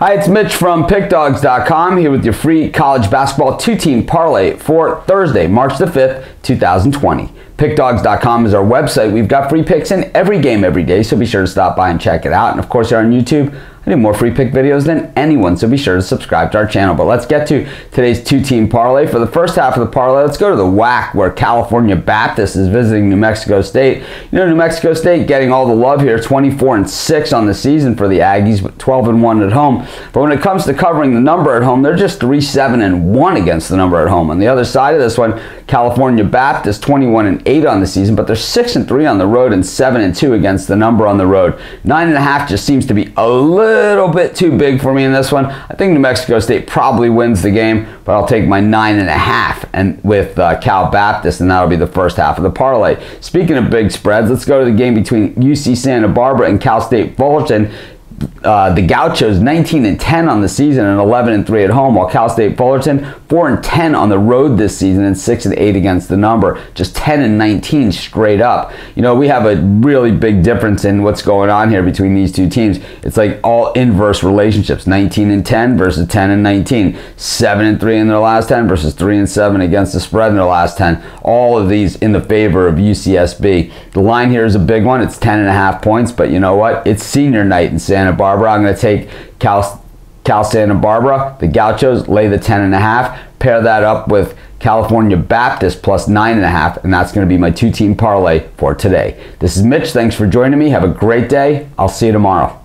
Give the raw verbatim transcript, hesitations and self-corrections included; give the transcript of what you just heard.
Hi, it's Mitch from Pick Dawgz dot com here with your free college basketball two-team parlay for Thursday, March the fifth, two thousand twenty. Pick Dawgz dot com is our website. We've got free picks in every game every day, so be sure to stop by and check it out. And of course, here on YouTube, I do more free pick videos than anyone, so be sure to subscribe to our channel. But let's get to today's two-team parlay. For the first half of the parlay, let's go to the W A C, where California Baptist is visiting New Mexico State. You know, New Mexico State getting all the love here, twenty-four and six on the season for the Aggies, but twelve and one at home. But when it comes to covering the number at home, they're just three, seven, and one against the number at home. On the other side of this one, California Baptist twenty-one and eight on the season, but they're six and three on the road and seven and two against the number on the road. nine and a half just seems to be a little little bit too big for me in this one. I think New Mexico State probably wins the game, but I'll take my nine and a half and with uh, Cal Baptist, and that'll be the first half of the parlay. Speaking of big spreads, let's go to the game between U C Santa Barbara and Cal State Fullerton. Uh, the Gauchos nineteen and ten on the season and eleven and three at home, while Cal State Fullerton four and ten on the road this season and six and eight against the number, just ten and nineteen straight up. You know, we have a really big difference in what's going on here between these two teams. It's like all inverse relationships, nineteen and ten versus ten and nineteen, seven and three in their last ten versus three and seven against the spread in their last ten. All of these in the favor of U C S B. The line here is a big one. It's ten and a half points, but you know what? It's senior night in Santa Barbara. I'm going to take Cal, Cal Santa Barbara. The Gauchos lay the ten and a half. Pair that up with California Baptist plus nine and a half, and that's going to be my two-team parlay for today. This is Mitch. Thanks for joining me. Have a great day. I'll see you tomorrow.